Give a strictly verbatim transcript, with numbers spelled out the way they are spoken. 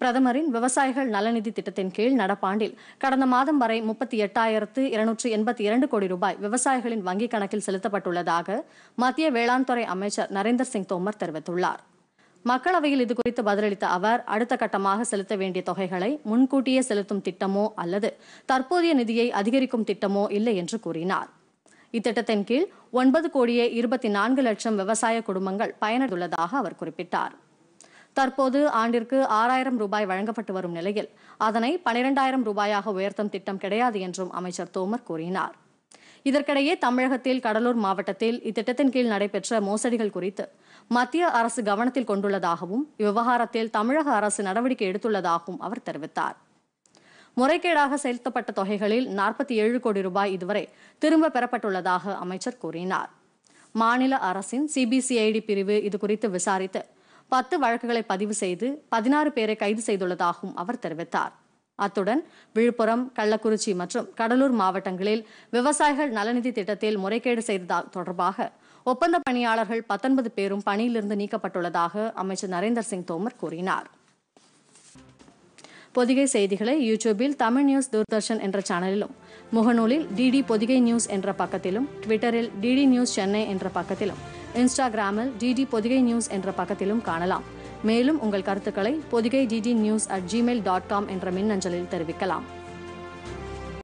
பிரதமரின் விவசாயிகள் நலநிதி திட்டத்தின் கீழ் நடப்பாண்டில் கடந்த மாதம் வரை முப்பத்தி எட்டாயிரத்து இருநூற்று எண்பத்தி இரண்டு கோடி ரூபாய் விவசாயிகளின் வங்கி கணக்கில் செலுத்தப்பட்டுள்ளதாக மத்திய வேளாண் துறை அமைச்சர் நரேந்திர சிங் தோமர் தெரிவித்துள்ளார். மக்களவையில் இதுகுறித்து பதிலளித்த அவர், அடுத்த கட்டமாக செலுத்த வேண்டிய தொகைகளை முன்கூட்டியே செலுத்தும் திட்டமோ அல்லது தற்போதைய நிதியை அதிகரிக்கும் திட்டமோ இல்லை என்று கூறினார். இத்திட்டத்தின் கீழ் ஒன்பது கோடியே இருபத்தி நான்கு லட்சம் விவசாய குடும்பங்கள் பயனடைந்துள்ளதாக அவர் குறிப்பிட்டார். தற்போது ஆண்டிற்கு ஆறாயிரம் ரூபாய் வழங்கப்பட்டு வரும் நிலையில் அதனை பனிரெண்டாயிரம் ரூபாயாக உயர்த்தும் திட்டம் கிடையாது என்றும் அமைச்சர் தோமர் கூறினார். இதற்கிடையே தமிழகத்தில் கடலூர் மாவட்டத்தில் இத்திட்டத்தின் கீழ் நடைபெற்ற மோசடிகள் குறித்து மத்திய அரசு கவனத்தில் கொண்டுள்ளதாகவும் இவ்விவகாரத்தில் தமிழக அரசு நடவடிக்கை எடுத்துள்ளதாகவும் அவர் தெரிவித்தார். முறைகேடாக செலுத்தப்பட்ட தொகைகளில் நாற்பத்தி ஏழு கோடி ரூபாய் இதுவரை திரும்ப பெறப்பட்டுள்ளதாக அமைச்சர் கூறினார். மாநில அரசின் சிபிசிஐடி பிரிவு இதுகுறித்து விசாரித்து பத்து வழக்குகளை பதிவு செய்து பதினாறு பேரை கைது செய்துள்ளதாகவும் அவர் தெரிவித்தார். அத்துடன் விழுப்புரம், கள்ளக்குறிச்சி மற்றும் கடலூர் மாவட்டங்களில் விவசாயிகள் நலநிதி திட்டத்தில் முறைகேடு செய்தது தொடர்பாக ஒப்பந்த பணியாளர்கள் பத்தொன்பது பேரும் பணியிலிருந்து நீக்கப்பட்டுள்ளதாக அமைச்சர் நரேந்திர சிங் தோமர் கூறினார். பொதிகை செய்திகளை யூடியூபில் தமிழ் நியூஸ் தூர்தர்ஷன் என்ற சேனலிலும், முகநூலில் டிடி பொதிகை நியூஸ் என்ற பக்கத்திலும், ட்விட்டரில் டிடி நியூஸ் சென்னை என்ற பக்கத்திலும், இன்ஸ்டாகிராமில் டிடி பொதிகை நியூஸ் என்ற பக்கத்திலும் காணலாம். மேலும் உங்கள் கருத்துக்களை Podhigai DD news at Gmail dot com என்ற மின்னஞ்சலில் தெரிவிக்கலாம்.